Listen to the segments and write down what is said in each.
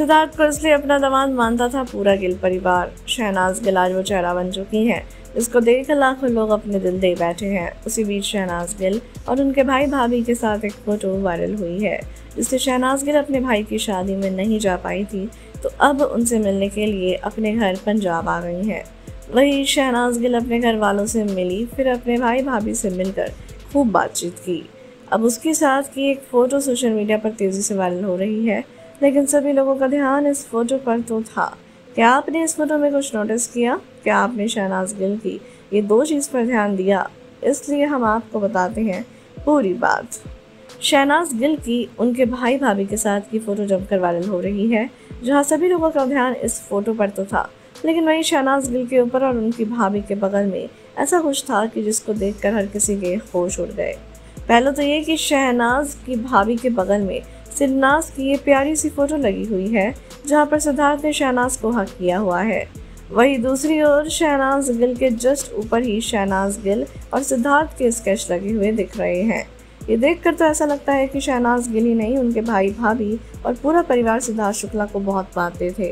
सिद्धार्थ को इसलिए अपना दामाद मानता था पूरा गिल परिवार। शहनाज गिल आज वो चेहरा बन चुकी हैं जिसको देखकर लाखों लोग अपने दिल दे बैठे हैं। उसी बीच शहनाज गिल और उनके भाई भाभी के साथ एक फोटो वायरल हुई है जिससे शहनाज गिल अपने भाई की शादी में नहीं जा पाई थी, तो अब उनसे मिलने के लिए अपने घर पंजाब आ गई हैं। वहीं शहनाज गिल अपने घर वालों से मिली, फिर अपने भाई भाभी से मिलकर खूब बातचीत की। अब उसके साथ की एक फ़ोटो सोशल मीडिया पर तेज़ी से वायरल हो रही है, लेकिन सभी लोगों का ध्यान इस फोटो पर तो था। क्या आपने इस फोटो में कुछ नोटिस किया? क्या आपने शहनाज गिल की ये दो चीज़ पर ध्यान दिया? इसलिए हम आपको बताते हैं पूरी बात। शहनाज गिल की उनके भाई भाभी के साथ की फ़ोटो जमकर वायरल हो रही है, जहां सभी लोगों का ध्यान इस फोटो पर तो था, लेकिन वहीं शहनाज गिल के ऊपर और उनकी भाभी के बगल में ऐसा कुछ था कि जिसको देखकर हर किसी के होश उड़ गए। पहले तो ये कि शहनाज की भाभी के बगल में सिद्धार्थ की ये प्यारी सी फोटो लगी हुई है, जहां पर सिद्धार्थ ने शहनाज को हक किया हुआ है। वहीं दूसरी ओर शहनाज गिल के जस्ट ऊपर ही शहनाज गिल और सिद्धार्थ के स्केच लगे हुए दिख रहे हैं। ये देखकर तो ऐसा लगता है कि शहनाज गिल ही नहीं, उनके भाई भाभी और पूरा परिवार सिद्धार्थ शुक्ला को बहुत मानते थे।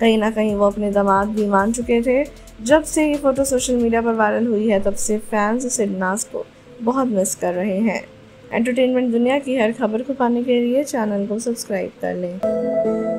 कहीं ना कहीं वो अपने दामाद भी मान चुके थे। जब से ये फोटो सोशल मीडिया पर वायरल हुई है, तब से फैंस सिद्धार्थ को बहुत मिस कर रहे हैं। एंटरटेनमेंट दुनिया की हर खबर को पाने के लिए चैनल को सब्सक्राइब कर लें।